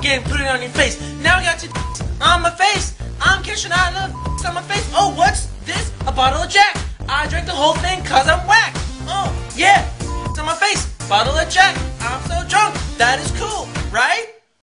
Again, put it on your face. Now I got your on my face. I'm Kishan, I love on my face. Oh, what's this? A bottle of Jack. I drank the whole thing cause I'm whack. Oh, yeah, on my face. Bottle of Jack. I'm so drunk. That is